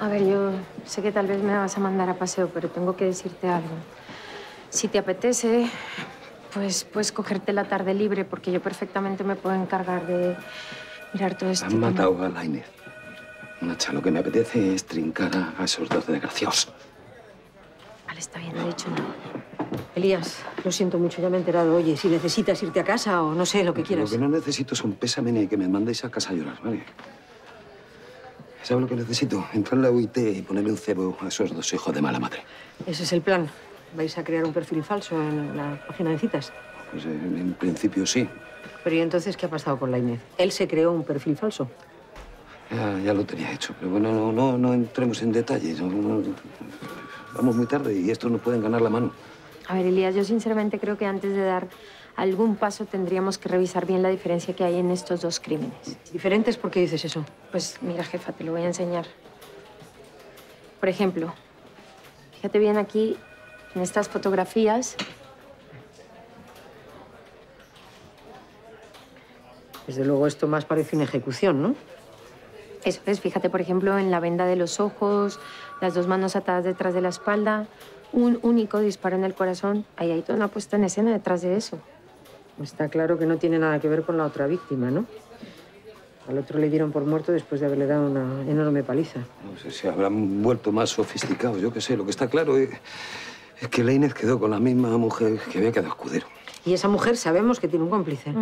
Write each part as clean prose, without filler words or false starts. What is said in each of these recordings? A ver, yo sé que tal vez me vas a mandar a paseo, pero tengo que decirte algo. Si te apetece, pues puedes cogerte la tarde libre, porque yo perfectamente me puedo encargar de mirar todo esto. Han matado a Laínez. Nacha, lo que me apetece es trincar a esos dos desgraciados. Vale, está bien, no he dicho nada. Elías, lo siento mucho, ya me he enterado. Oye, si necesitas irte a casa o no sé, lo que quieras. Lo que no necesito es un pésame ni que me mandéis a casa a llorar, ¿vale? ¿Sabes lo que necesito? Entrar en la UIT y ponerle un cebo a esos dos hijos de mala madre. Ese es el plan. ¿Vais a crear un perfil falso en la página de citas? Pues en principio sí. Pero ¿y entonces qué ha pasado con Laínez? ¿Él se creó un perfil falso? Ya lo tenía hecho, pero bueno, no entremos en detalles. Vamos muy tarde y estos nos pueden ganar la mano. A ver, Elías, yo sinceramente creo que antes de dar algún paso tendríamos que revisar bien la diferencia que hay en estos dos crímenes. ¿Diferentes? ¿Por qué dices eso? Pues mira, jefa, te lo voy a enseñar. Por ejemplo, fíjate bien aquí en estas fotografías. Desde luego esto más parece una ejecución, ¿no? Eso es, fíjate, por ejemplo, en la venda de los ojos, las dos manos atadas detrás de la espalda, un único disparo en el corazón. Ahí hay toda una puesta en escena detrás de eso. Está claro que no tiene nada que ver con la otra víctima, ¿no? Al otro le dieron por muerto después de haberle dado una enorme paliza. No sé si habrán vuelto más sofisticados, yo qué sé. Lo que está claro es que Laínez quedó con la misma mujer que había quedado Escudero. Y esa mujer sabemos que tiene un cómplice.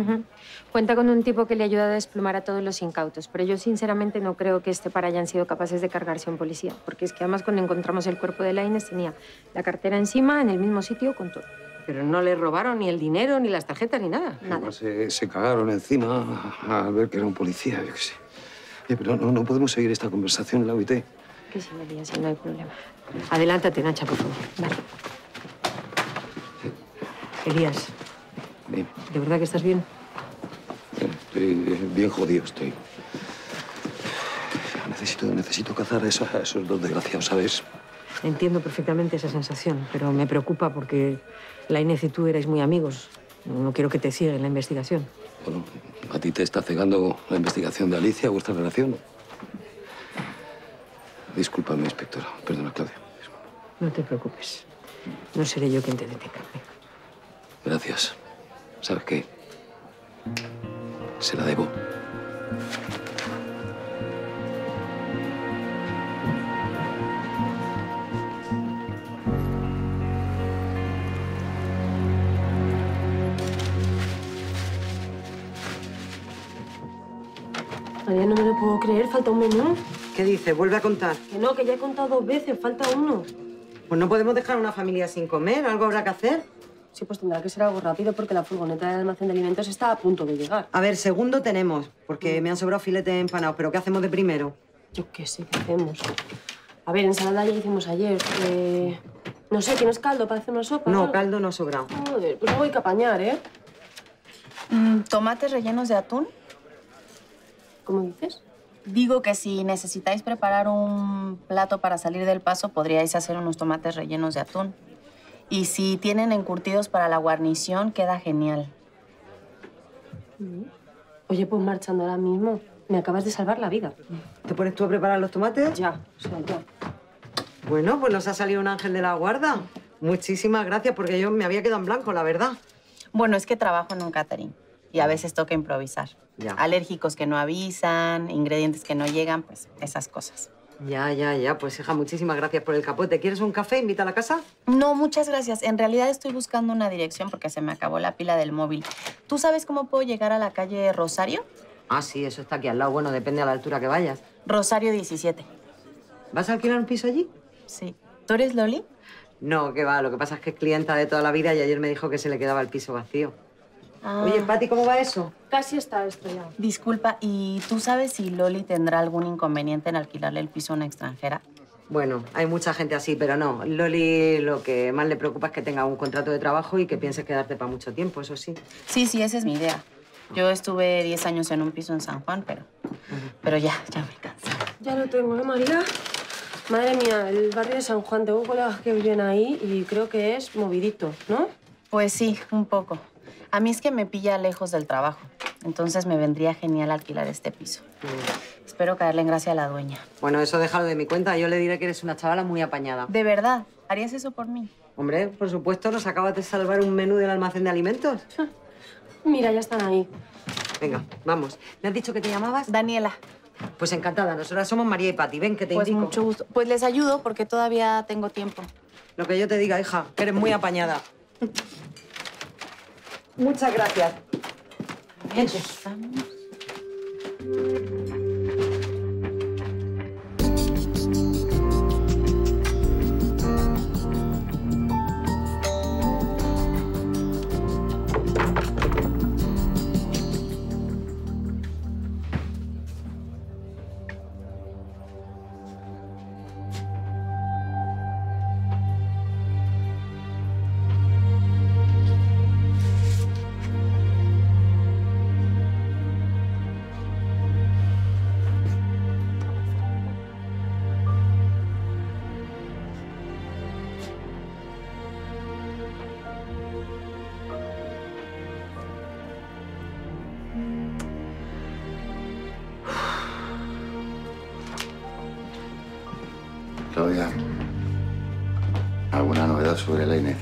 Cuenta con un tipo que le ayuda a desplumar a todos los incautos, pero yo sinceramente no creo que para hayan sido capaces de cargarse a un policía, porque es que además cuando encontramos el cuerpo de Laínez tenía la cartera encima, en el mismo sitio, con todo. Pero no le robaron ni el dinero, ni las tarjetas, ni nada. Además se cagaron encima al ver que era un policía, yo qué sé. Oye, pero no podemos seguir esta conversación en la UIT. Que sí, María, si no hay problema. Adelántate, Nacha, por favor. Vale. Elías. Bien. ¿De verdad que estás bien? Estoy bien jodido, estoy. Necesito cazar a esos dos desgraciados, ¿sabes? Entiendo perfectamente esa sensación, pero me preocupa porque Laínez y tú erais muy amigos. No quiero que te ciegue en la investigación. Bueno, ¿a ti te está cegando la investigación de Alicia, vuestra relación? Discúlpame, inspectora. Perdona, Claudia. Disculpa. No te preocupes. No seré yo quien te detenga. Gracias. ¿Sabes qué? Se la debo. Todavía no me lo puedo creer. Falta un menú. ¿Qué dices? Vuelve a contar. Que no, que ya he contado 2 veces. Falta uno. Pues no podemos dejar a una familia sin comer. ¿Algo habrá que hacer? Sí, pues tendrá que ser algo rápido porque la furgoneta de almacén de alimentos está a punto de llegar. A ver, segundo tenemos, porque me han sobrado filetes empanados. ¿Pero qué hacemos de primero? Yo qué sé, ¿qué hacemos? A ver, ensalada ya hicimos ayer. No sé, ¿tienes caldo para hacer una sopa? No, caldo no ha sobrado. Joder, pues no voy a apañar, ¿eh? ¿Tomates rellenos de atún? ¿Cómo dices? Digo que si necesitáis preparar un plato para salir del paso, podríais hacer unos tomates rellenos de atún. Y si tienen encurtidos para la guarnición, queda genial. Oye, pues marchando ahora mismo. Me acabas de salvar la vida. ¿Te pones tú a preparar los tomates? Ya, ya. Bueno, pues nos ha salido un ángel de la guarda. Muchísimas gracias, porque yo me había quedado en blanco, la verdad. Bueno, es que trabajo en un catering y a veces toca improvisar. Ya. Alérgicos que no avisan, ingredientes que no llegan, pues esas cosas. Ya. Pues, hija, muchísimas gracias por el capote. ¿Quieres un café? ¿Invita a la casa? No, muchas gracias. En realidad estoy buscando una dirección porque se me acabó la pila del móvil. ¿Tú sabes cómo puedo llegar a la calle Rosario? Ah, sí, eso está aquí al lado. Bueno, depende a la altura que vayas. Rosario 17. ¿Vas a alquilar un piso allí? Sí. ¿Tú eres Loli? No, que va. Lo que pasa es que es clienta de toda la vida y ayer me dijo que se le quedaba el piso vacío. Ah. Oye, Pati, ¿cómo va eso? Casi está estrellado. Disculpa, ¿y tú sabes si Loli tendrá algún inconveniente en alquilarle el piso a una extranjera? Bueno, hay mucha gente así, pero no. Loli lo que más le preocupa es que tenga un contrato de trabajo y que piense quedarte para mucho tiempo, eso sí. Sí, esa es mi idea. Yo estuve 10 años en un piso en San Juan, pero ya me cansé. Ya lo tengo, ¿eh, María? Madre mía, el barrio de San Juan, tengo colegas que viven ahí y creo que es movidito, ¿no? Pues sí, un poco. A mí es que me pilla lejos del trabajo. Entonces me vendría genial alquilar este piso. Espero caerle en gracia a la dueña. Bueno, eso déjalo de mi cuenta. Yo le diré que eres una chavala muy apañada. ¿De verdad? ¿Harías eso por mí? Hombre, por supuesto. Nos acabas de salvar un menú del almacén de alimentos. Mira, ya están ahí. Venga, vamos. ¿Me has dicho que te llamabas? Daniela. Pues encantada. Nosotras somos María y Pati. Ven, que te indico. Pues mucho gusto. Pues les ayudo porque todavía tengo tiempo. Lo que yo te diga, hija, que eres muy apañada. Muchas gracias. Bien, estamos. Claudia, ¿alguna novedad sobre Laínez?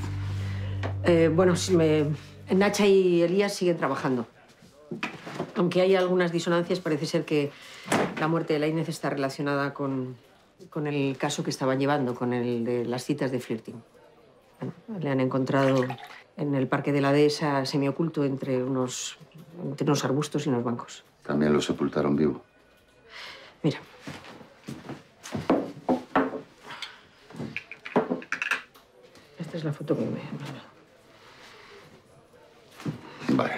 Bueno, Nacha y Elías siguen trabajando. Aunque hay algunas disonancias, parece ser que la muerte de Laínez está relacionada con el caso que estaban llevando, con el de las citas de flirting. Bueno, le han encontrado en el parque de la dehesa semioculto entre unos arbustos y unos bancos. También lo sepultaron vivo. Mira. Es la foto que me... Vale.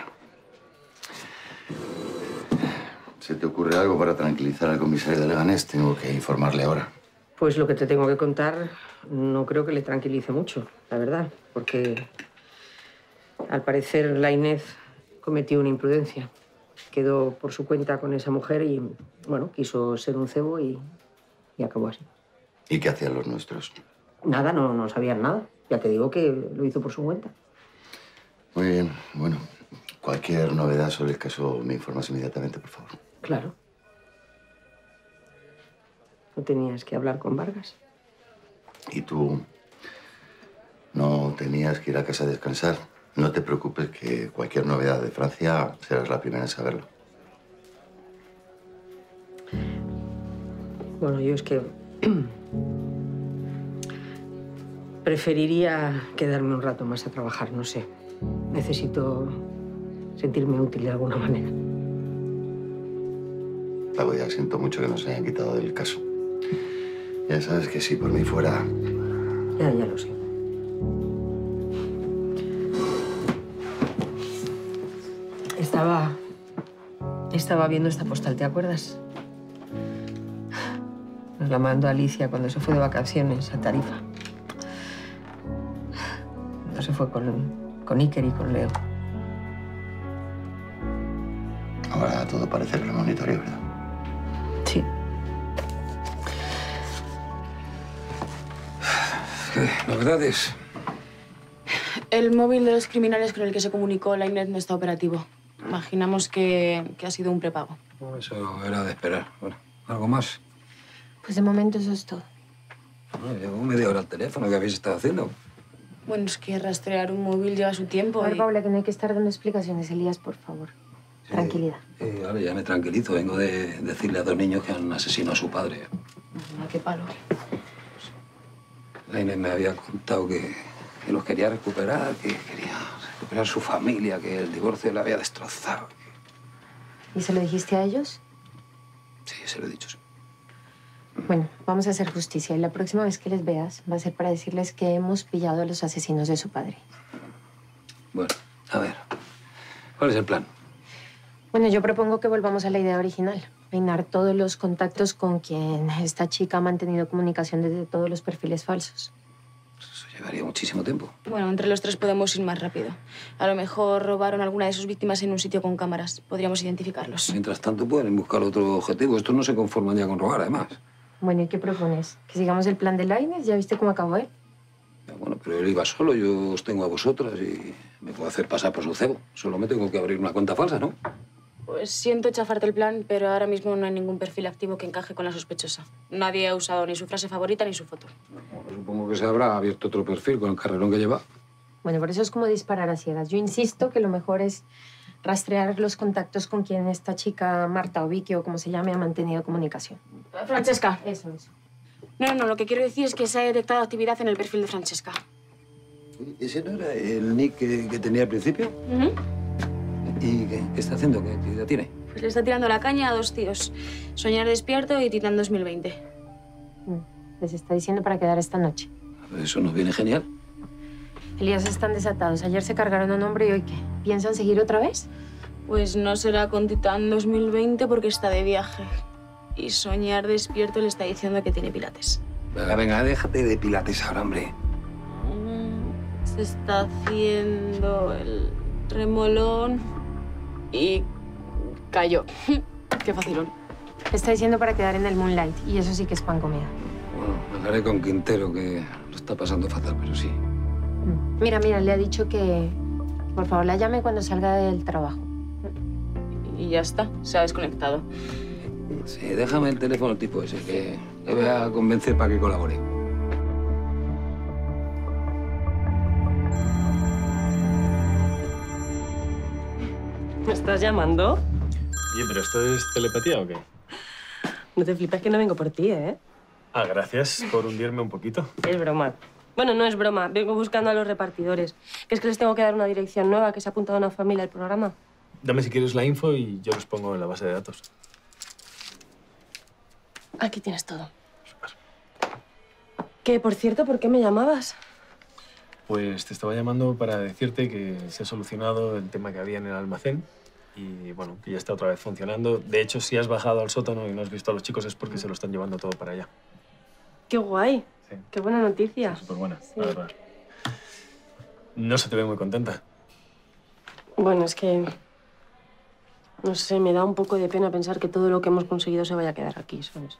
¿Se te ocurre algo para tranquilizar al comisario de Leganés? Tengo que informarle ahora. Pues lo que te tengo que contar no creo que le tranquilice mucho, la verdad. Porque al parecer Laínez cometió una imprudencia. Quedó por su cuenta con esa mujer y, bueno, quiso ser un cebo y acabó así. ¿Y qué hacían los nuestros? Nada, no sabían nada. Ya te digo que lo hizo por su cuenta. Muy bien. Bueno, cualquier novedad sobre el caso me informas inmediatamente, por favor. Claro. ¿No tenías que hablar con Vargas? ¿Y tú no tenías que ir a casa a descansar? No te preocupes, que cualquier novedad de Francia serás la primera en saberlo. Bueno, yo es que... preferiría quedarme un rato más a trabajar, no sé. Necesito sentirme útil de alguna manera. Claudia, siento mucho que nos hayan quitado del caso. Ya sabes que si por mí fuera... Ya lo sé. Estaba viendo esta postal, ¿te acuerdas? Nos la mandó Alicia cuando se fue de vacaciones a Tarifa. Se fue con Iker y con Leo. Ahora todo parece premonitorio, ¿verdad? Sí. ¿Novedades? El móvil de los criminales con el que se comunicó Laínez no está operativo. Imaginamos que ha sido un prepago. Eso era de esperar. Bueno, ¿algo más? Pues de momento eso es todo. Bueno, llevo media hora al teléfono. ¿Qué habéis estado haciendo? Bueno, es que rastrear un móvil lleva su tiempo. A ver, Paula, que no hay que estar dando explicaciones. Elías, por favor. Sí, tranquilidad. Ahora ya me tranquilizo. Vengo de decirle a dos niños que han asesinado a su padre. Ah, qué palo. Laínez me había contado que los quería recuperar, que quería recuperar su familia, que el divorcio la había destrozado. ¿Y se lo dijiste a ellos? Sí, se lo he dicho, sí. Bueno, vamos a hacer justicia y la próxima vez que les veas va a ser para decirles que hemos pillado a los asesinos de su padre. Bueno, a ver, ¿cuál es el plan? Bueno, yo propongo que volvamos a la idea original. Peinar todos los contactos con quien esta chica ha mantenido comunicación desde todos los perfiles falsos. Eso llevaría muchísimo tiempo. Bueno, entre los tres podemos ir más rápido. A lo mejor robaron alguna de sus víctimas en un sitio con cámaras. Podríamos identificarlos. Mientras tanto pueden buscar otro objetivo. Estos no se conforman ya con robar, además. Bueno, ¿y qué propones? ¿Que sigamos el plan de Laínez? ¿Ya viste cómo acabó él? Ya, bueno, pero él iba solo, yo os tengo a vosotras y me puedo hacer pasar por su cebo. Solo me tengo que abrir una cuenta falsa, ¿no? Pues siento chafarte el plan, pero ahora mismo no hay ningún perfil activo que encaje con la sospechosa. Nadie ha usado ni su frase favorita ni su foto. Bueno, supongo que se habrá abierto otro perfil con el carrerón que lleva. Bueno, por eso es como disparar a ciegas. Yo insisto que lo mejor es rastrear los contactos con quien esta chica, Marta o Vicky o como se llame, ha mantenido comunicación. Francesca. Eso, eso. No, no, lo que quiero decir es que se ha detectado actividad en el perfil de Francesca. ¿Ese no era el nick que tenía al principio? Uh-huh. ¿Y qué está haciendo? ¿Qué actividad tiene? Pues le está tirando la caña a dos tíos. Soñar despierto y Titán 2020. Les está diciendo para quedar esta noche. Eso nos viene genial. Elías están desatados. Ayer se cargaron a un hombre y hoy ¿qué? ¿Piensan seguir otra vez? Pues no será con Titán 2020 porque está de viaje. Y soñar despierto le está diciendo que tiene pilates. Venga, venga, déjate de pilates ahora, hombre. Se está haciendo el remolón y cayó. Qué facilón. Está diciendo para quedar en el Moonlight y eso sí que es pan comida. Bueno, hablaré con Quintero que lo está pasando fatal, pero sí. Mira, mira, le ha dicho que por favor la llame cuando salga del trabajo. Y ya está, se ha desconectado. Sí, déjame el teléfono tipo ese, que le voy a convencer para que colabore. ¿Me estás llamando? Oye, ¿pero esto es telepatía o qué? No te flipes que no vengo por ti, ¿eh? Ah, gracias por hundirme un poquito. Es broma. Bueno, no es broma. Vengo buscando a los repartidores. Que es que les tengo que dar una dirección nueva, que se ha apuntado una familia al programa. Dame si quieres la info y yo los pongo en la base de datos. Aquí tienes todo. Super. Que, por cierto, ¿por qué me llamabas? Pues te estaba llamando para decirte que se ha solucionado el tema que había en el almacén y, bueno, que ya está otra vez funcionando. De hecho, si has bajado al sótano y no has visto a los chicos es porque se lo están llevando todo para allá. ¡Qué guay! Sí. ¡Qué buena noticia! Súper buena, sí. La verdad. No se te ve muy contenta. Bueno, es que... no sé, me da un poco de pena pensar que todo lo que hemos conseguido se vaya a quedar aquí, ¿sabes?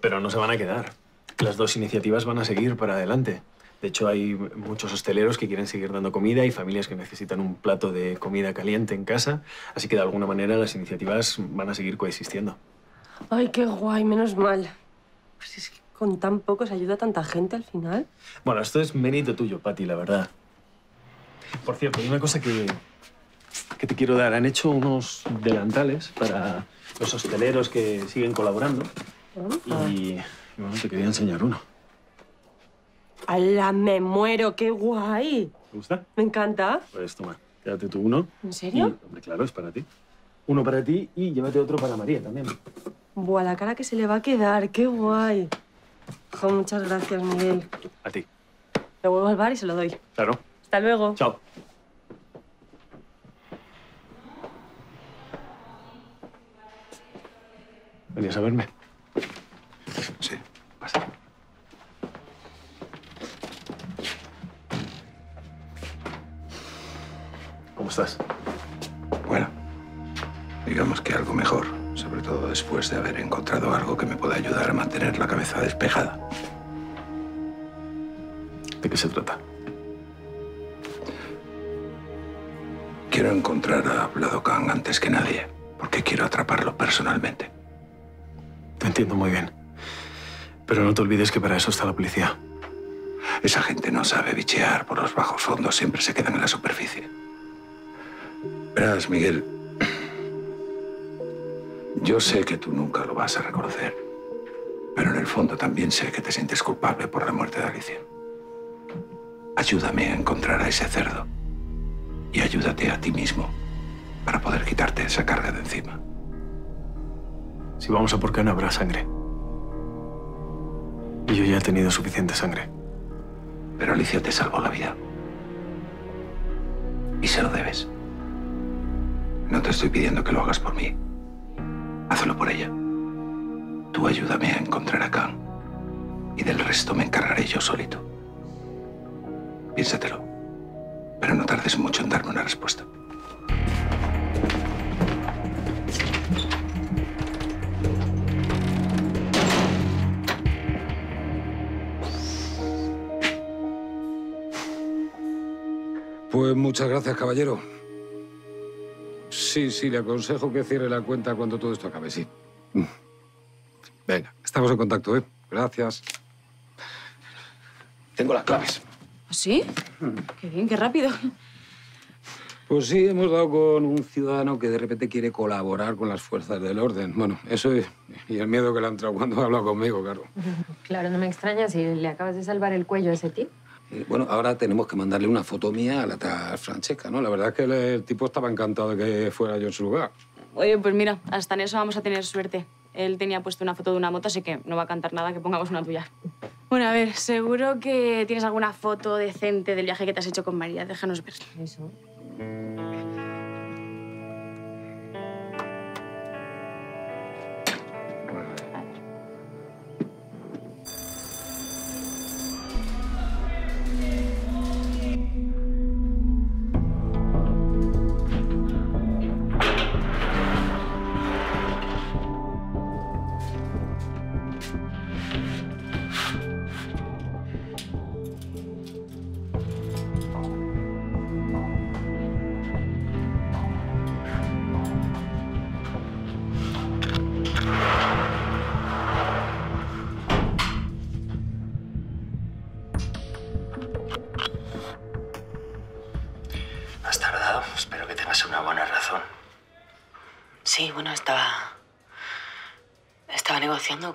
Pero no se van a quedar. Las dos iniciativas van a seguir para adelante. De hecho, hay muchos hosteleros que quieren seguir dando comida y familias que necesitan un plato de comida caliente en casa. Así que, de alguna manera, las iniciativas van a seguir coexistiendo. ¡Ay, qué guay! Menos mal. Pues es que... con tan poco se ayuda a tanta gente al final. Bueno, esto es mérito tuyo, Pati, la verdad. Por cierto, hay una cosa que te quiero dar. Han hecho unos delantales para los hosteleros que siguen colaborando. Y bueno, te quería enseñar uno. ¡Hala, me muero! ¡Qué guay! ¿Te gusta? Me encanta. Pues toma, quédate tú uno. ¿En serio? Y, hombre, claro, es para ti. Uno para ti y llévate otro para María también. Buah, la cara que se le va a quedar. ¡Qué guay! Jo, muchas gracias, Miguel. A ti. Lo vuelvo al bar y se lo doy. Claro. Hasta luego. Chao. ¿Venías a verme? Sí, pasa. ¿Cómo estás? Bueno, digamos que algo mejor. Sobre todo después de haber encontrado algo que me pueda ayudar a mantener la cabeza despejada. ¿De qué se trata? Quiero encontrar a Vlado Khan antes que nadie, porque quiero atraparlo personalmente. Te entiendo muy bien. Pero no te olvides que para eso está la policía. Esa gente no sabe bichear por los bajos fondos, siempre se quedan en la superficie. Verás, Miguel... yo sé que tú nunca lo vas a reconocer, pero en el fondo también sé que te sientes culpable por la muerte de Alicia. Ayúdame a encontrar a ese cerdo y ayúdate a ti mismo para poder quitarte esa carga de encima. Si vamos a por Khan, habrá sangre. Y yo ya he tenido suficiente sangre. Pero Alicia te salvó la vida. Y se lo debes. No te estoy pidiendo que lo hagas por mí. Hazlo por ella. Tú ayúdame a encontrar a Khan y del resto me encargaré yo solito. Piénsatelo, pero no tardes mucho en darme una respuesta. Pues muchas gracias, caballero. Sí, le aconsejo que cierre la cuenta cuando todo esto acabe, sí. Venga, estamos en contacto, ¿eh? Gracias. Tengo las claves. ¿Sí? Qué bien, qué rápido. Pues sí, hemos dado con un ciudadano que de repente quiere colaborar con las fuerzas del orden. Bueno, eso es, y el miedo que le ha entrado cuando ha hablado conmigo, claro. Claro, no me extraña si le acabas de salvar el cuello a ese tipo. Bueno, ahora tenemos que mandarle una foto mía a la tal Francesca, ¿no? La verdad es que el tipo estaba encantado de que fuera yo en su lugar. Oye, pues mira, hasta en eso vamos a tener suerte. Él tenía puesto una foto de una moto, así que no va a cantar nada que pongamos una tuya. Bueno, a ver, seguro que tienes alguna foto decente del viaje que te has hecho con María. Déjanos ver. Eso.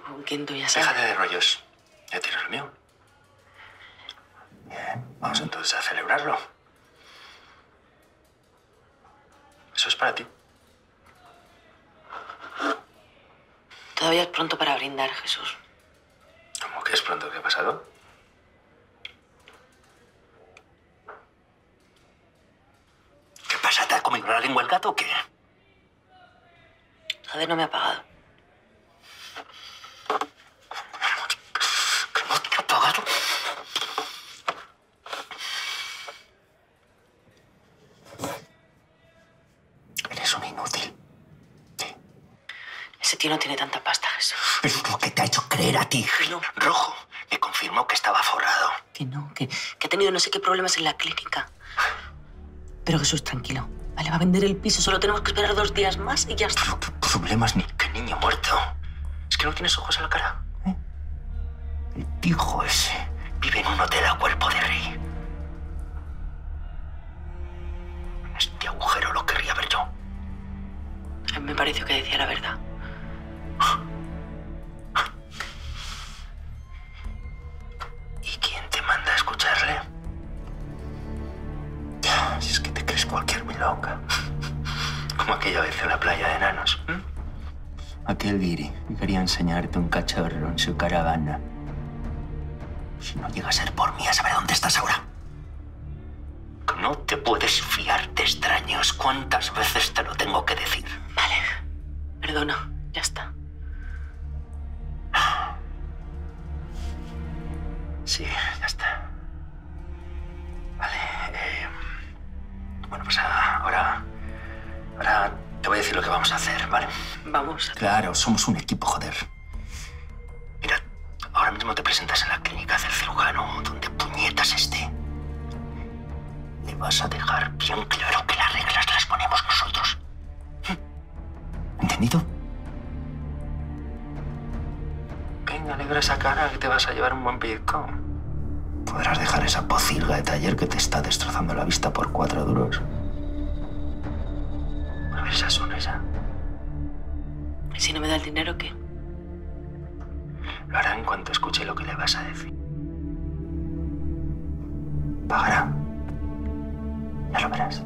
¿Con quién tú ya sabes? Déjate de rollos. Ya tienes lo mío. Bien, vamos entonces a celebrarlo. Eso es para ti. Todavía es pronto para brindar, Jesús. ¿Cómo que es pronto? ¿Qué ha pasado? ¿Qué pasa? ¿Te has comido la lengua el gato o qué? Joder, no me ha pagado. No tiene tanta pasta, Jesús. Pero es lo que te ha hecho creer a ti. No. Rojo me confirmó que estaba forrado. Que no, que ha tenido no sé qué problemas en la clínica. Pero Jesús, tranquilo. Vale, va a vender el piso. Solo tenemos que esperar 2 días más y ya está. Pero, problemas ni que niño muerto. Es que no tienes ojos a la cara. ¿Eh? El hijo ese vive en un hotel a cuerpo de rey. Este agujero lo querría ver yo. A mí me pareció que decía la verdad. ¿Y quién te manda a escucharle? Si es que te crees cualquier milonga. Como aquella vez en la playa de enanos. ¿Eh? Aquel guiri quería enseñarte un cachorro en su caravana. Si no llega a ser por mí, a saber dónde estás ahora. No te puedes fiar de extraños. ¿Cuántas veces te lo tengo que decir? Vale, perdona. Ya está. Sí, ya está. Vale. Bueno, pues ahora te voy a decir lo que vamos a hacer, ¿vale? Vamos. Claro, somos un equipo, joder. Mira, ahora mismo te presentas en la clínica del cirujano, donde puñetas esté. Le vas a dejar bien claro que las reglas las ponemos nosotros. ¿Entendido? Alegra esa cara que te vas a llevar un buen pellizco. Podrás dejar esa pocilga de taller que te está destrozando la vista por 4 duros. A ver esa sonrisa. ¿Y si no me da el dinero, qué? Lo hará en cuanto escuche lo que le vas a decir. Pagará. Ya lo verás.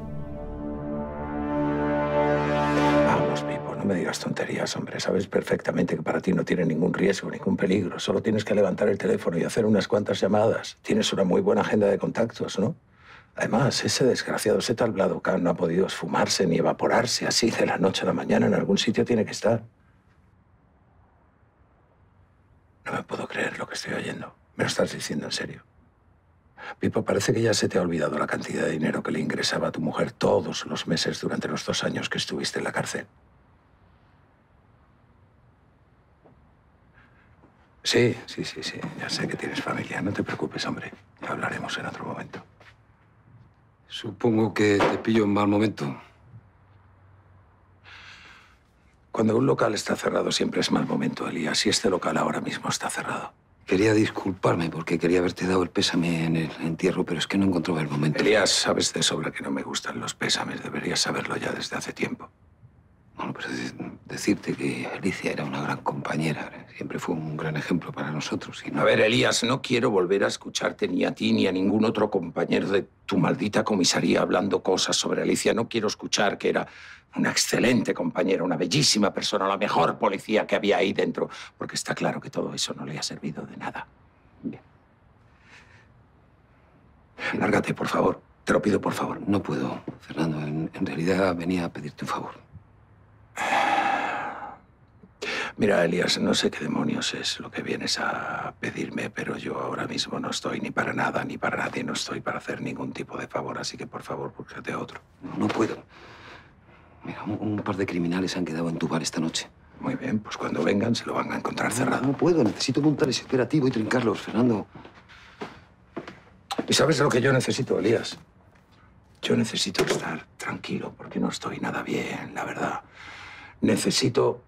No me digas tonterías, hombre. Sabes perfectamente que para ti no tiene ningún riesgo, ningún peligro. Solo tienes que levantar el teléfono y hacer unas cuantas llamadas. Tienes una muy buena agenda de contactos, ¿no? Además, ese desgraciado, ese tal Vlado Khan, no ha podido esfumarse ni evaporarse así de la noche a la mañana. En algún sitio tiene que estar. No me puedo creer lo que estoy oyendo. Me lo estás diciendo en serio. Pipo, parece que ya se te ha olvidado la cantidad de dinero que le ingresaba a tu mujer todos los meses durante los 2 años que estuviste en la cárcel. Sí. Ya sé que tienes familia. No te preocupes, hombre. Ya hablaremos en otro momento. Supongo que te pillo en mal momento. Cuando un local está cerrado siempre es mal momento, Elías, y este local ahora mismo está cerrado. Quería disculparme porque quería haberte dado el pésame en el entierro, pero es que no encontraba el momento. Elías, sabes de sobra que no me gustan los pésames. Deberías saberlo ya desde hace tiempo. Bueno, pero decirte que Alicia era una gran compañera. Siempre fue un gran ejemplo para nosotros. Y no... A ver, Elías, no quiero volver a escucharte ni a ti ni a ningún otro compañero de tu maldita comisaría hablando cosas sobre Alicia. No quiero escuchar que era una excelente compañera, una bellísima persona, la mejor policía que había ahí dentro, porque está claro que todo eso no le ha servido de nada. Bien. Lárgate, por favor. Te lo pido, por favor. No puedo, Fernando. En realidad venía a pedirte un favor. Mira, Elías, no sé qué demonios es lo que vienes a pedirme, pero yo ahora mismo no estoy ni para nada, ni para nadie, no estoy para hacer ningún tipo de favor, así que por favor, búscate otro. No puedo. Mira, un par de criminales han quedado en tu bar esta noche. Muy bien, pues cuando vengan se lo van a encontrar cerrado. No puedo, necesito montar ese operativo y trincarlos, Fernando. ¿Y sabes lo que yo necesito, Elías? Yo necesito estar tranquilo, porque no estoy nada bien, la verdad. Necesito...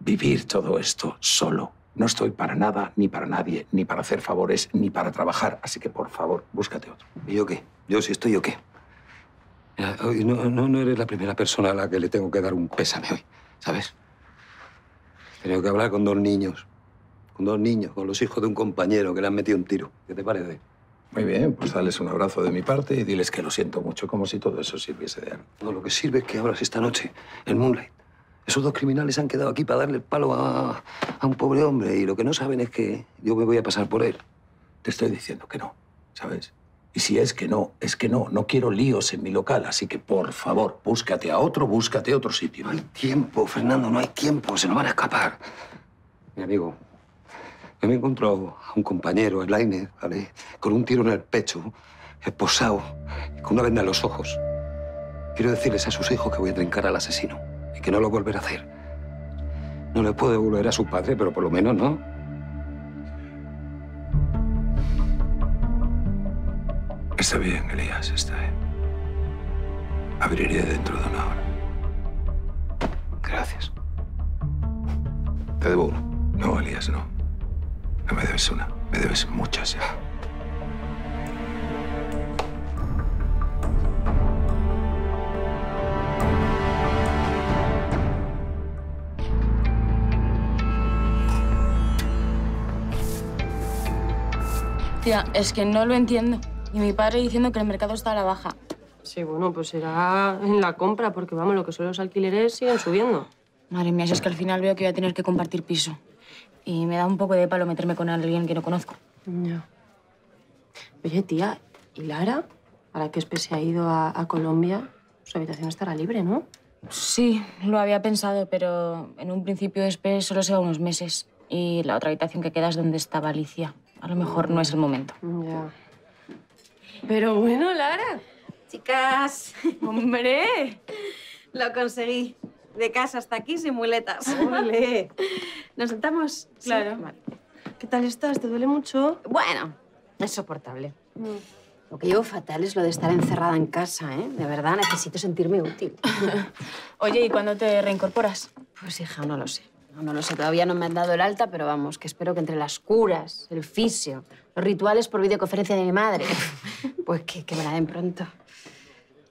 vivir todo esto solo. No estoy para nada, ni para nadie, ni para hacer favores, ni para trabajar. Así que, por favor, búscate otro. ¿Y yo qué? ¿Yo si estoy o qué? No eres la primera persona a la que le tengo que dar un pésame hoy, ¿sabes? He tenido que hablar con dos niños. Con dos niños, con los hijos de un compañero que le han metido un tiro. ¿Qué te parece? Muy bien, pues dales un abrazo de mi parte y diles que lo siento mucho, como si todo eso sirviese de algo. No, lo que sirve es que abras esta noche el Moonlight. Esos dos criminales han quedado aquí para darle el palo a un pobre hombre y lo que no saben es que yo me voy a pasar por él. Te estoy diciendo que no, ¿sabes? Y si es que no, es que no. No quiero líos en mi local, así que, por favor, búscate a otro sitio. No hay tiempo, Fernando, no hay tiempo. Se nos van a escapar. Mi amigo, yo me encuentro a un compañero, el Laínez, ¿vale? Con un tiro en el pecho, esposado, con una venda en los ojos. Quiero decirles a sus hijos que voy a trincar al asesino. Y que no lo volverá a hacer. No le puedo devolver a su padre, pero por lo menos, ¿no? Está bien, Elías, está bien. Abriré dentro de una hora. Gracias. ¿Te debo uno? No, Elías, no. No me debes una, me debes muchas ya. Tía, es que no lo entiendo. Y mi padre diciendo que el mercado está a la baja. Sí, bueno, pues será en la compra, porque vamos, lo que son los alquileres siguen subiendo. Madre mía, si es que al final veo que voy a tener que compartir piso. Y me da un poco de palo meterme con alguien que no conozco. Ya. Oye, tía, ¿y Lara? Ahora que Espe se ha ido a Colombia, su habitación estará libre, ¿no? Sí, lo había pensado, pero en un principio Espe solo se va unos meses. Y la otra habitación que queda es donde estaba Alicia. A lo mejor no es el momento. Ya. Pero bueno, Lara. Chicas. ¡Hombre! Lo conseguí. De casa hasta aquí sin muletas. ¡Ole! ¿Nos sentamos? Claro. Sí. Vale. ¿Qué tal estás? ¿Te duele mucho? Bueno, es soportable. Lo que llevo fatal es lo de estar encerrada en casa, ¿eh? De verdad, necesito sentirme útil. Oye, ¿y cuándo te reincorporas? Pues hija, no lo sé. No lo sé, todavía no me han dado el alta, pero vamos, que espero que entre las curas, el fisio, los rituales por videoconferencia de mi madre, pues que me la den pronto.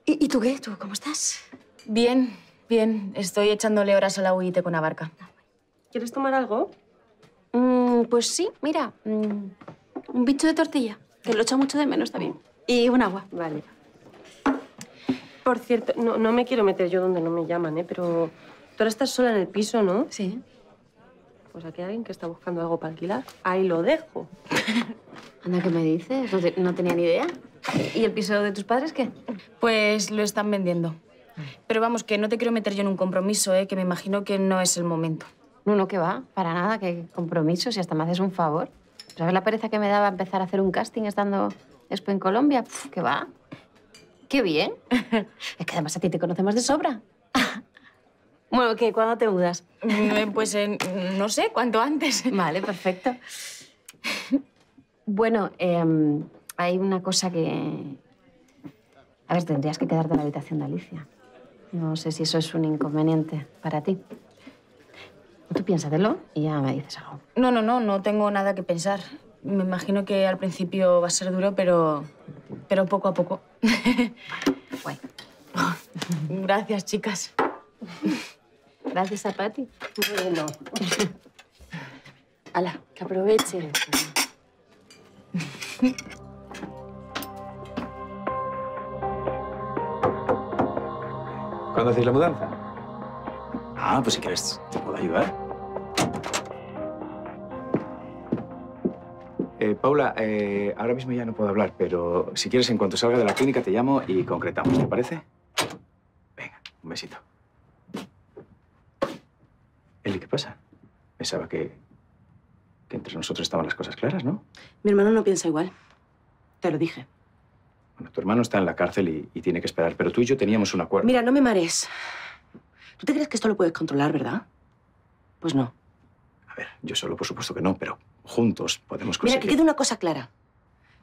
¿Y tú qué? ¿Tú cómo estás? Bien, bien. Estoy echándole horas a la UIT con una barca. ¿Quieres tomar algo? Pues sí, mira, un bicho de tortilla, que lo echo mucho de menos también. Y un agua. Vale. Por cierto, no me quiero meter yo donde no me llaman, ¿eh? Pero tú ahora estás sola en el piso, ¿no? Sí. Pues aquí hay alguien que está buscando algo para alquilar. Ahí lo dejo. Anda, ¿qué me dices? No tenía ni idea. ¿Y el piso de tus padres qué? Pues lo están vendiendo. Pero vamos, que no te quiero meter yo en un compromiso, ¿eh? Que me imagino que no es el momento. No, que va. Para nada, que compromiso, si hasta me haces un favor. ¿Sabes la pereza que me daba empezar a hacer un casting estando después en Colombia? ¿Qué va? ¡Qué bien! Es que además a ti te conocemos de sobra. Bueno, ¿qué? ¿Cuándo te mudas? Pues no sé, cuanto antes. Vale, perfecto. Bueno, hay una cosa que... A ver, tendrías que quedarte en la habitación de Alicia. No sé si eso es un inconveniente para ti. piénsatelo y ya me dices algo. No tengo nada que pensar. Me imagino que al principio va a ser duro, pero poco a poco. Guay. Gracias, chicas. Gracias a Pati. Bueno. Hala, que aprovechen. ¿Cuándo hacéis la mudanza? Ah, pues si quieres, te puedo ayudar. Paula, ahora mismo ya no puedo hablar, pero si quieres, en cuanto salga de la clínica, te llamo y concretamos, ¿te parece? Venga, un besito. Eli, ¿qué pasa? Pensaba que entre nosotros estaban las cosas claras, ¿no? Mi hermano no piensa igual. Te lo dije. Bueno, tu hermano está en la cárcel y tiene que esperar, pero tú y yo teníamos un acuerdo. Mira, no me marees. ¿Tú te crees que esto lo puedes controlar, verdad? Pues no. A ver, yo solo por supuesto que no, pero juntos podemos conseguir... Mira, que quede una cosa clara.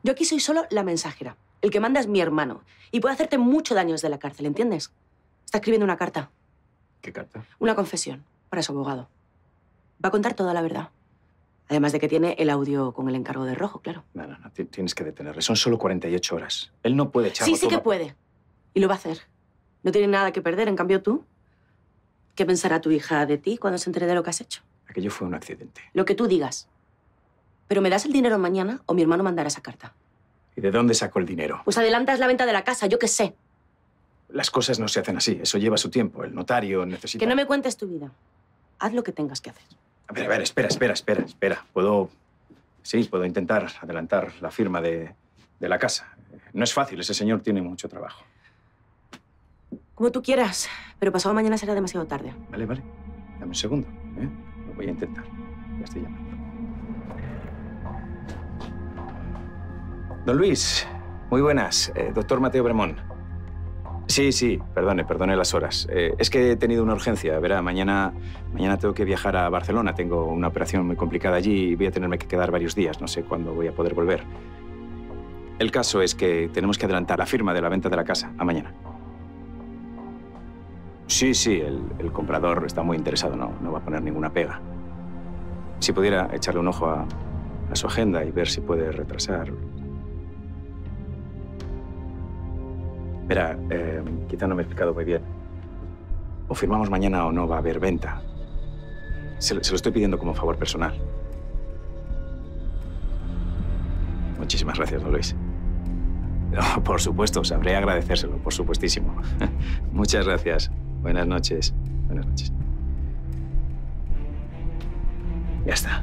Yo aquí soy solo la mensajera. El que manda es mi hermano. Y puede hacerte mucho daño desde la cárcel, ¿entiendes? Está escribiendo una carta. ¿Qué carta? Una confesión para su abogado. Va a contar toda la verdad. Además de que tiene el audio con el encargo de Rojo, claro. No, tienes que detenerle. Son solo 48 horas. Él no puede echarlo. Sí que puede. Y lo va a hacer. No tiene nada que perder. En cambio, tú... ¿Qué pensará tu hija de ti cuando se entere de lo que has hecho? Aquello fue un accidente. Lo que tú digas. Pero me das el dinero mañana o mi hermano mandará esa carta. ¿Y de dónde sacó el dinero? Pues adelantas la venta de la casa, yo qué sé. Las cosas no se hacen así. Eso lleva su tiempo. El notario necesita... Que no me cuentes tu vida. Haz lo que tengas que hacer. A ver, espera. Puedo intentar adelantar la firma de la casa. No es fácil, ese señor tiene mucho trabajo. Como tú quieras, pero pasado mañana será demasiado tarde. Vale. Dame un segundo, ¿eh? Lo voy a intentar. Ya estoy llamando. Don Luis, muy buenas. Doctor Mateo Bremón. Sí, perdone las horas. Es que he tenido una urgencia, verá, mañana tengo que viajar a Barcelona. Tengo una operación muy complicada allí y voy a tenerme que quedar varios días. No sé cuándo voy a poder volver. El caso es que tenemos que adelantar la firma de la venta de la casa a mañana. Sí, el comprador está muy interesado, no va a poner ninguna pega. Si pudiera echarle un ojo a su agenda y ver si puede retrasar. Verá, quizá no me he explicado muy bien. O firmamos mañana o no va a haber venta. Se lo estoy pidiendo como favor personal. Muchísimas gracias, don Luis. No, por supuesto, sabré agradecérselo, por supuestísimo. Muchas gracias. Buenas noches. Ya está.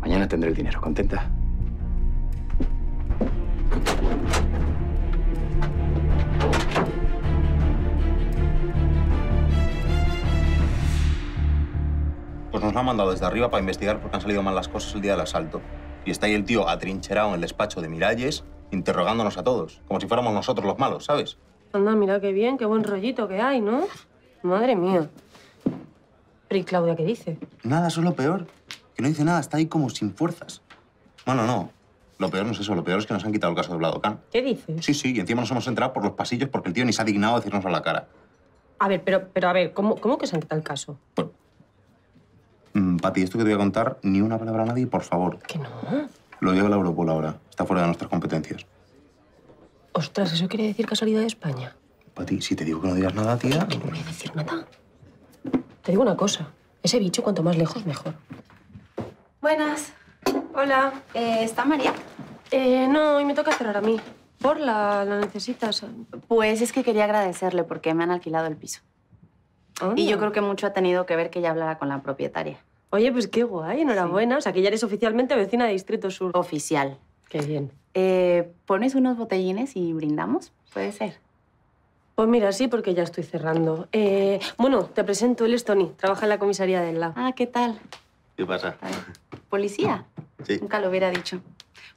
Mañana tendré el dinero. ¿Contenta? Pues nos lo han mandado desde arriba para investigar porque han salido mal las cosas el día del asalto. Y está ahí el tío atrincherado en el despacho de Miralles, interrogándonos a todos, como si fuéramos nosotros los malos, ¿sabes? Anda, mira qué bien, qué buen rollito que hay, ¿no? Madre mía. Pero ¿y Claudia qué dice? Nada, eso es lo peor. Que no dice nada, está ahí como sin fuerzas. Bueno, no. Lo peor no es eso, lo peor es que nos han quitado el caso de Vlado Khan. ¿Qué dices? Sí, y encima nos hemos enterado por los pasillos porque el tío ni se ha dignado a decirnos a la cara. A ver, pero a ver, ¿cómo que se han quitado el caso? Bueno. Pati, esto que te voy a contar, ni una palabra a nadie, por favor. ¿Que no? Lo lleva la Europol ahora. Está fuera de nuestras competencias. Ostras, ¿eso quiere decir que ha salido de España? Pati, si te digo que no digas nada, tía... ¿Que no voy a decir nada? Te digo una cosa. Ese bicho, cuanto más lejos, mejor. Buenas. Hola. ¿Está María? No, hoy me toca cerrar a mí. ¿Por la necesitas? Pues es que quería agradecerle porque me han alquilado el piso. Oh. Y yo creo que mucho ha tenido que ver que ella hablara con la propietaria. Oye, pues qué guay, enhorabuena. Sí. O sea, que ya eres oficialmente vecina de Distrito Sur. Oficial. Qué bien. ¿Pones unos botellines y brindamos? Puede ser. Pues mira, sí, porque ya estoy cerrando. Bueno, te presento, él es Tony. Trabaja en la comisaría del lado. Ah, ¿qué tal? ¿Qué pasa? ¿Policía? Sí. Nunca lo hubiera dicho.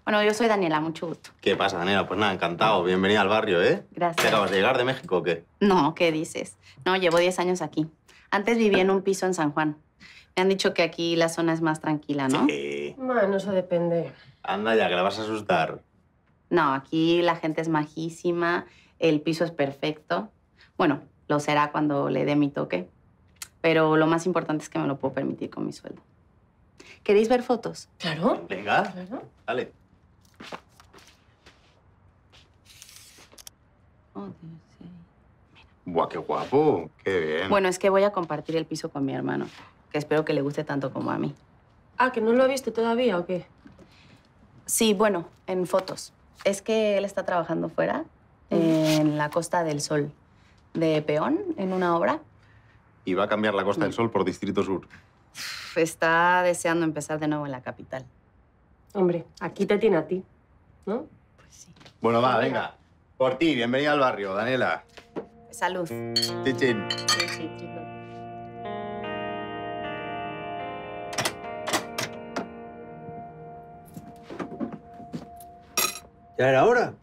Bueno, yo soy Daniela, mucho gusto. ¿Qué pasa, Daniela? Pues nada, encantado. Bienvenida al barrio, ¿eh? Gracias. ¿Te acabas de llegar de México o qué? No, ¿qué dices? No, llevo 10 años aquí. Antes vivía en un piso en San Juan. Me han dicho que aquí la zona es más tranquila, ¿no? Sí. Bueno, eso depende. Anda ya, que la vas a asustar. No, aquí la gente es majísima, el piso es perfecto. Bueno, lo será cuando le dé mi toque. Pero lo más importante es que me lo puedo permitir con mi sueldo. ¿Queréis ver fotos? Claro. Venga, claro. Dale. Oh, Dios, sí. Mira. Buah, qué guapo. Qué bien. Bueno, es que voy a compartir el piso con mi hermano, que espero que le guste tanto como a mí. Ah, ¿que no lo ha visto todavía o qué? Sí, bueno, en fotos. Es que él está trabajando fuera, en la Costa del Sol, de peón, en una obra. Y va a cambiar la Costa del Sol por Distrito Sur. Está deseando empezar de nuevo en la capital. Hombre, aquí te tiene a ti, ¿no? Pues sí. Bueno, va, venga. Por ti, bienvenida al barrio, Daniela. Salud. Chichín. Sí, chicos. ¿Ya era hora?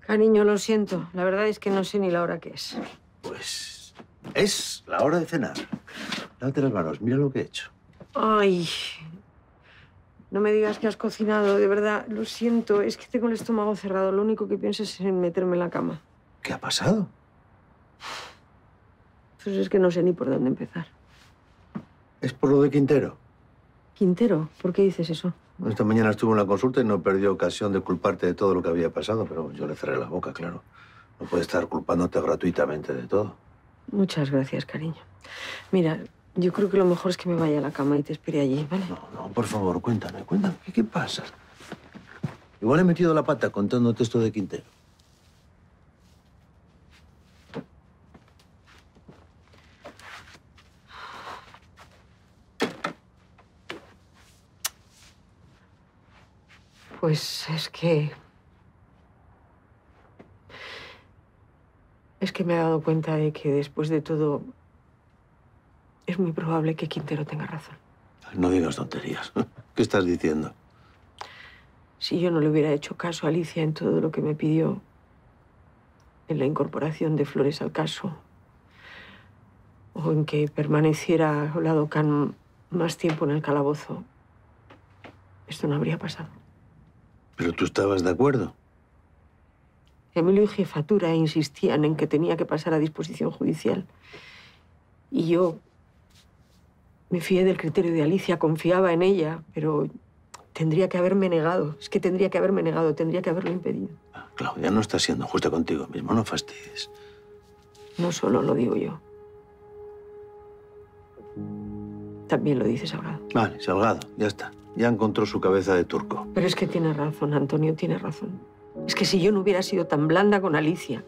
Cariño, lo siento. La verdad es que no sé ni la hora que es. Pues es la hora de cenar. Lávate las manos. Mira lo que he hecho. Ay, no me digas que has cocinado. De verdad, lo siento. Es que tengo el estómago cerrado. Lo único que pienso es en meterme en la cama. ¿Qué ha pasado? Pues es que no sé ni por dónde empezar. ¿Es por lo de Quintero? ¿Quintero? ¿Por qué dices eso? Esta mañana estuvo en la consulta y no perdió ocasión de culparte de todo lo que había pasado, pero yo le cerré la boca, claro. No puede estar culpándote gratuitamente de todo. Muchas gracias, cariño. Mira, yo creo que lo mejor es que me vaya a la cama y te espere allí, ¿vale? No, por favor, cuéntame. ¿Qué pasa? Igual he metido la pata contándote esto de Quintero. Pues es que me he dado cuenta de que después de todo es muy probable que Quintero tenga razón. No digas tonterías. ¿Qué estás diciendo? Si yo no le hubiera hecho caso a Alicia en todo lo que me pidió, en la incorporación de Flores al caso, o en que permaneciera Vlado Khan más tiempo en el calabozo, esto no habría pasado. ¿Pero tú estabas de acuerdo? Emilio y Jefatura insistían en que tenía que pasar a disposición judicial. Y yo me fié del criterio de Alicia, confiaba en ella, pero tendría que haberme negado. Es que tendría que haberme negado, tendría que haberlo impedido. Ah, Claudia, no estás siendo justa contigo mismo, no fastidies. No solo lo digo yo. También lo dice Salgado. Vale, Salgado, ya está. Ya encontró su cabeza de turco. Pero es que tiene razón, Antonio, tiene razón. Es que si yo no hubiera sido tan blanda con Alicia,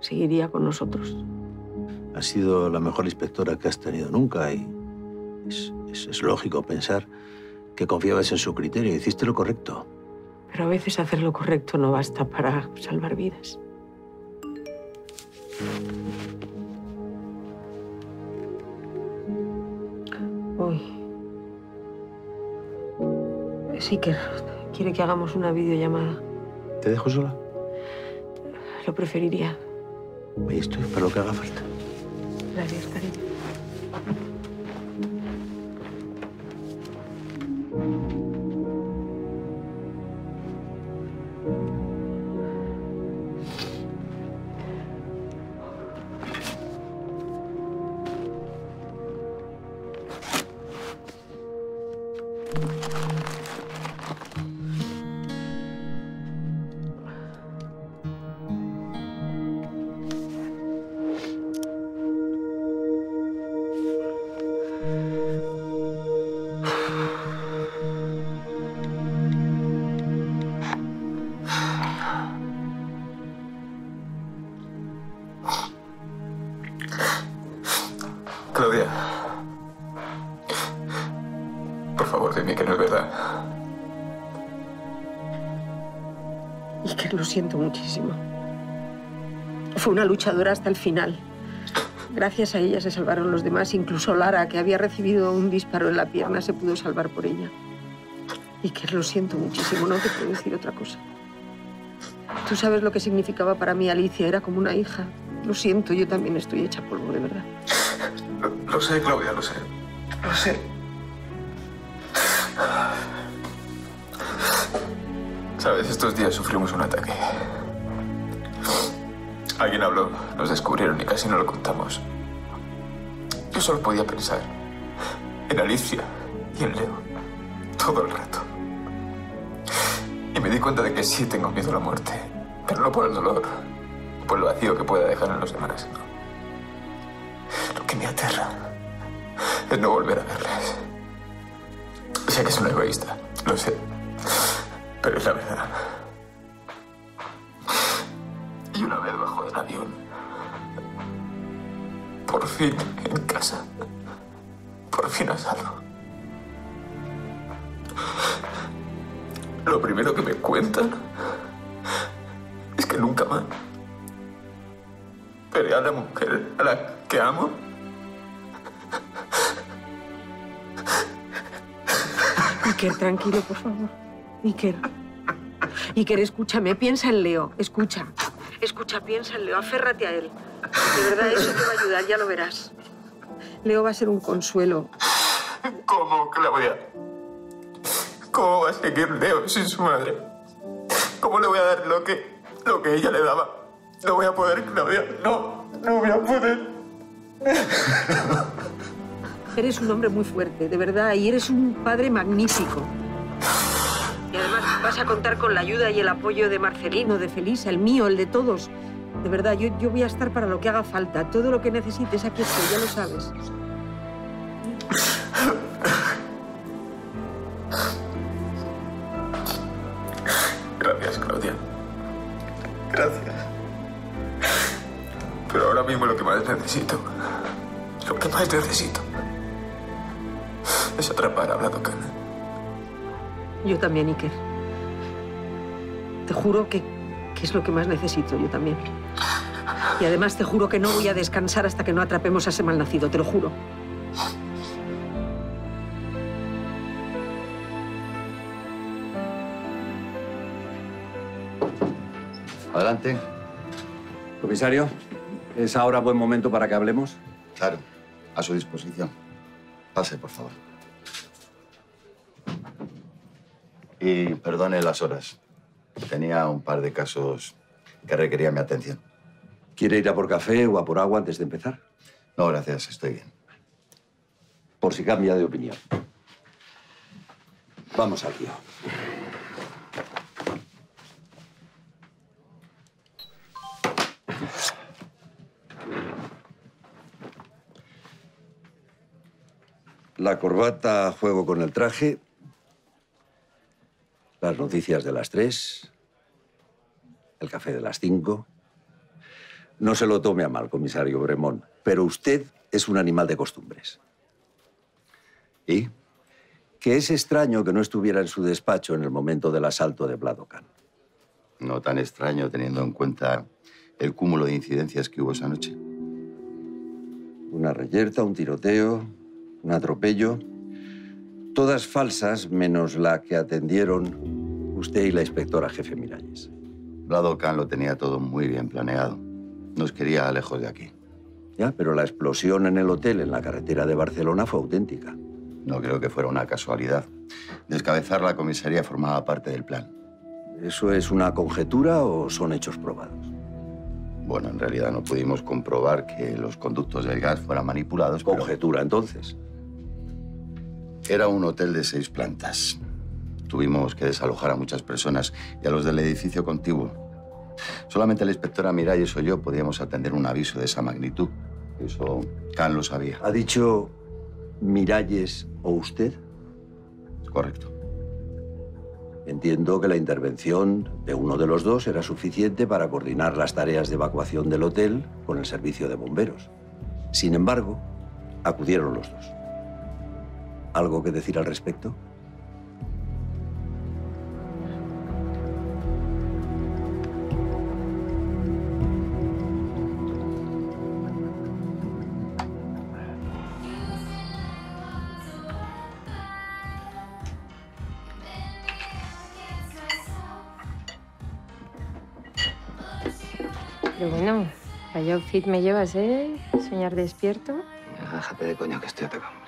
seguiría con nosotros. Has sido la mejor inspectora que has tenido nunca y es lógico pensar que confiabas en su criterio y hiciste lo correcto. Pero a veces hacer lo correcto no basta para salvar vidas. Uy. Es Iker. Quiere que hagamos una videollamada. ¿Te dejo sola? Lo preferiría. Ahí estoy, para lo que haga falta. Gracias, cariño. Lo siento muchísimo. Fue una luchadora hasta el final. Gracias a ella se salvaron los demás. Incluso Lara, que había recibido un disparo en la pierna, se pudo salvar por ella. Iker, lo siento muchísimo. No te puedo decir otra cosa. Tú sabes lo que significaba para mí Alicia. Era como una hija. Lo siento, yo también estoy hecha polvo, de verdad. Lo sé, Claudia, lo sé. Lo sé. Sabes, estos días sufrimos un ataque. Alguien habló, nos descubrieron y casi no lo contamos. Yo solo podía pensar en Alicia y en Leo todo el rato. Y me di cuenta de que sí tengo miedo a la muerte, pero no por el dolor, por el vacío que pueda dejar en los demás. Lo que me aterra es no volver a verles. Sé que es un egoísta, lo sé, pero es la verdad. Y una vez bajo del avión, por fin en casa, por fin a salvo, lo primero que me cuentan es que nunca más veré a la mujer a la que amo. Iker, tranquilo, por favor. Iker, escúchame, piensa en Leo, escucha, piensa en Leo, aférrate a él. De verdad, eso te va a ayudar, ya lo verás. Leo va a ser un consuelo. ¿Cómo, Claudia? ¿Cómo va a seguir Leo sin su madre? ¿Cómo le voy a dar lo que ella le daba? No voy a poder, Claudia, no voy a poder. Eres un hombre muy fuerte, de verdad, y eres un padre magnífico. Y además vas a contar con la ayuda y el apoyo de Marcelino, de Felisa, el mío, el de todos. De verdad, yo voy a estar para lo que haga falta. Todo lo que necesites, aquí estoy, ya lo sabes. Gracias, Claudia. Gracias. Pero ahora mismo lo que más necesito es atrapar a Vlado Khan. Yo también, Iker. Te juro que es lo que más necesito, yo también. Y además te juro que no voy a descansar hasta que no atrapemos a ese malnacido, te lo juro. Adelante. Comisario, ¿es ahora buen momento para que hablemos? Claro, a su disposición. Pase, por favor. Y perdone las horas. Tenía un par de casos que requerían mi atención. ¿Quiere ir a por café o a por agua antes de empezar? No, gracias, estoy bien. Por si cambia de opinión. Vamos al lío. La corbata a juego con el traje, las noticias de las 3, el café de las 5. No se lo tome a mal, comisario Bremón, pero usted es un animal de costumbres. ¿Y? Que es extraño que no estuviera en su despacho en el momento del asalto de Vlado Khan. No tan extraño teniendo en cuenta el cúmulo de incidencias que hubo esa noche. Una reyerta, un tiroteo, un atropello, todas falsas menos la que atendieron usted y la inspectora jefe Miralles. Vlado Khan lo tenía todo muy bien planeado. Nos quería lejos de aquí. Ya, pero la explosión en el hotel en la carretera de Barcelona fue auténtica. No creo que fuera una casualidad. Descabezar la comisaría formaba parte del plan. ¿Eso es una conjetura o son hechos probados? Bueno, en realidad no pudimos comprobar que los conductos del gas fueran manipulados. Conjetura, pero... entonces. Era un hotel de 6 plantas. Tuvimos que desalojar a muchas personas y a los del edificio contiguo. Solamente la inspectora Miralles o yo podíamos atender un aviso de esa magnitud. Eso Khan lo sabía. ¿Ha dicho Miralles o usted? Es correcto. Entiendo que la intervención de uno de los dos era suficiente para coordinar las tareas de evacuación del hotel con el servicio de bomberos. Sin embargo, acudieron los dos. ¿Algo que decir al respecto? Pero bueno, vaya outfit me llevas, ¿eh? Soñar despierto. Relájate de coño que estoy atacando.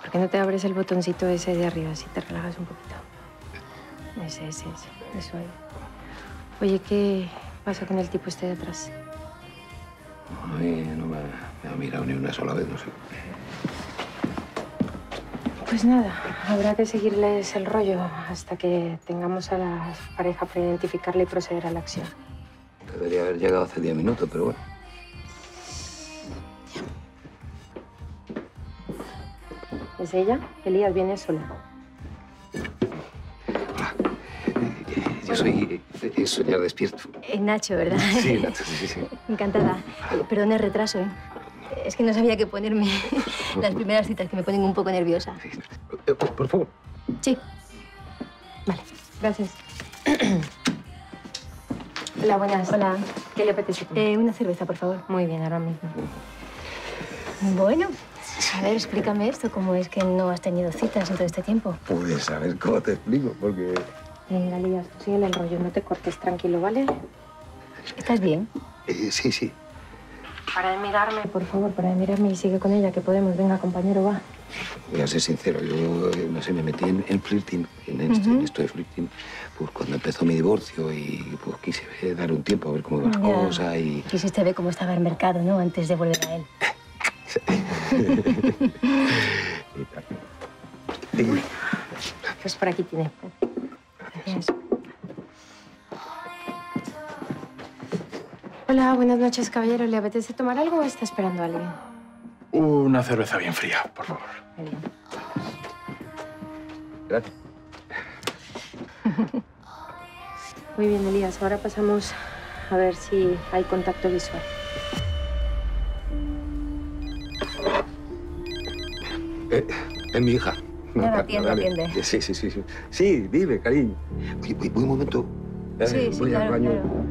¿Por qué no te abres el botoncito ese de arriba, si te relajas un poquito? Ese, eso ahí. Oye, ¿qué pasa con el tipo este de atrás? A mí no me ha mirado ni una sola vez, no sé. Pues nada, habrá que seguirles el rollo hasta que tengamos a la pareja para identificarla y proceder a la acción. Debería haber llegado hace 10 minutos, pero bueno. ¿Es ella? Elías viene sola. Hola. Yo soy... Soñar despierto. Nacho, ¿verdad? Sí, Nacho, sí, sí. Encantada. Perdón el retraso, ¿eh? Es que no sabía qué ponerme. Las primeras citas que me ponen un poco nerviosa. Sí. Por favor. Sí. Vale, gracias. Hola, buenas. Hola. ¿Qué le apetece? Una cerveza, por favor. Muy bien, ahora mismo. Bueno, a ver, explícame esto. ¿Cómo es que no has tenido citas en todo este tiempo? Pues a ver cómo te explico, porque... Venga, Lías, tú síguele el rollo. No te cortes, tranquilo, ¿vale? ¿Estás bien? Sí, sí. Para de mirarme, por favor, para de mirarme y sigue con ella, que podemos. Venga, compañero, va. Voy a ser sincero, yo, no sé, me metí en flirting, en esto de flirting, pues cuando empezó mi divorcio y pues quise dar un tiempo a ver cómo iban las cosas y... Quisiste ver cómo estaba el mercado, ¿no? Antes de volver a él. Pues por aquí tiene. Gracias. Hola, buenas noches, caballero. ¿Le apetece tomar algo o está esperando a alguien? Una cerveza bien fría, por favor. Muy bien. Gracias. Muy bien, Elías. Ahora pasamos a ver si hay contacto visual. Es mi hija. No, atiende. Sí, sí, sí. Sí, dime, cariño. Voy un momento. Sí, voy al baño. Claro.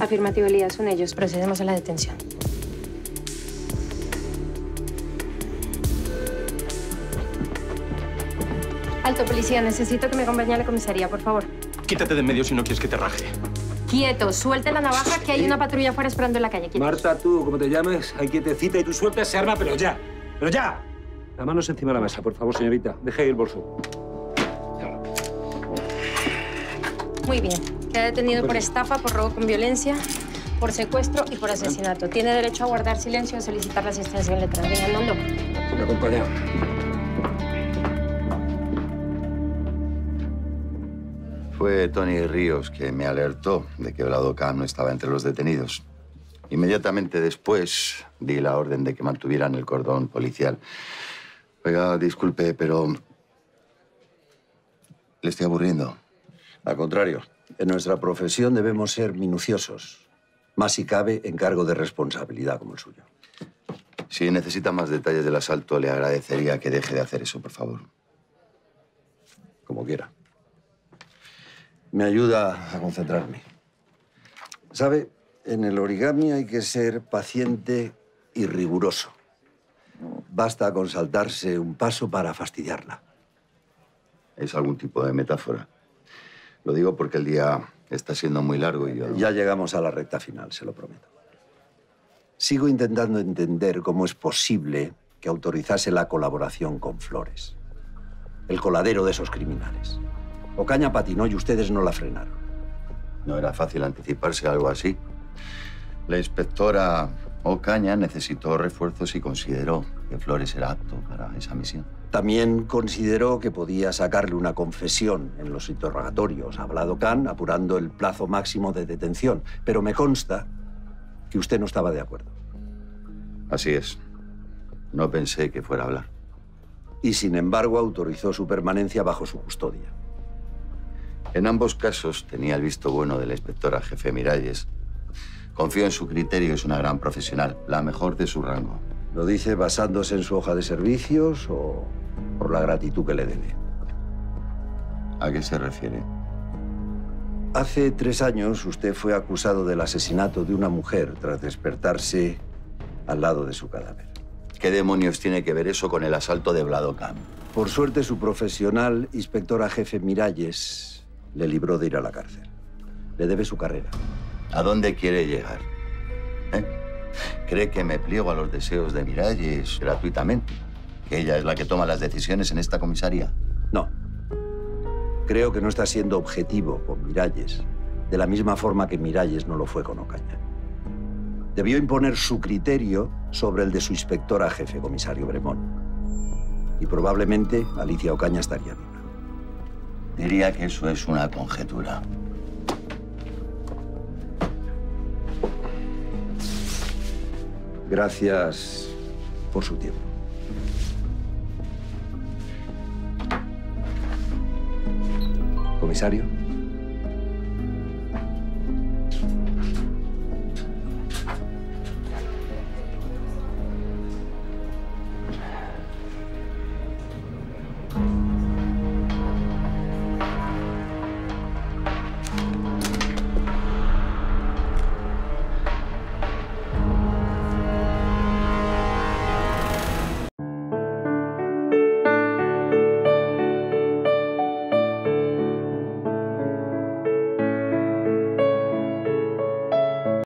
Afirmativo, Elías, son ellos. Procedemos a la detención. Alto, policía. Necesito que me acompañe a la comisaría, por favor. Quítate de en medio si no quieres que te raje. Quieto. Suelta la navaja, que hay una patrulla afuera esperando en la calle. Quietos. Marta, tú, como te llames, hay quietecita y tú sueltas ese arma, pero ya. ¡Pero ya! Las manos encima de la mesa, por favor, señorita. Deje el bolso. Muy bien. Queda detenido por estafa, por robo con violencia, por secuestro y por asesinato. Tiene derecho a guardar silencio o solicitar la asistencia en letras. Venga, Nando. Me acompaña. Fue Tony Ríos que me alertó de que Vlado Khan no estaba entre los detenidos. Inmediatamente después di la orden de que mantuvieran el cordón policial. Oiga, disculpe, pero... ¿le estoy aburriendo? Al contrario. En nuestra profesión debemos ser minuciosos, más si cabe en cargo de responsabilidad como el suyo. Si necesita más detalles del asalto, le agradecería que deje de hacer eso, por favor. Como quiera. Me ayuda a concentrarme. ¿Sabe? En el origami hay que ser paciente y riguroso. Basta con saltarse un paso para fastidiarla. ¿Es algún tipo de metáfora? Lo digo porque el día está siendo muy largo y yo... Ya llegamos a la recta final, se lo prometo. Sigo intentando entender cómo es posible que autorizase la colaboración con Flores. El coladero de esos criminales. Ocaña patinó y ustedes no la frenaron. No era fácil anticiparse a algo así. La inspectora Ocaña necesitó refuerzos y consideró que Flores era apto para esa misión. También consideró que podía sacarle una confesión en los interrogatorios a Vlado Khan, apurando el plazo máximo de detención. Pero me consta que usted no estaba de acuerdo. Así es. No pensé que fuera a hablar. Y sin embargo autorizó su permanencia bajo su custodia. En ambos casos tenía el visto bueno de la inspectora jefe Miralles. Confío en su criterio, es una gran profesional, la mejor de su rango. ¿Lo dice basándose en su hoja de servicios o por la gratitud que le debe? ¿A qué se refiere? Hace 3 años usted fue acusado del asesinato de una mujer tras despertarse al lado de su cadáver. ¿Qué demonios tiene que ver eso con el asalto de Vlado Khan? Por suerte, su profesional, inspectora jefe Miralles, le libró de ir a la cárcel. Le debe su carrera. ¿A dónde quiere llegar? ¿Eh? ¿Cree que me pliego a los deseos de Miralles gratuitamente? ¿Ella es la que toma las decisiones en esta comisaría? No. Creo que no está siendo objetivo con Miralles, de la misma forma que Miralles no lo fue con Ocaña. Debió imponer su criterio sobre el de su inspectora jefe, comisario Bremón. Y probablemente Alicia Ocaña estaría viva. Diría que eso es una conjetura. Gracias por su tiempo. Comisario.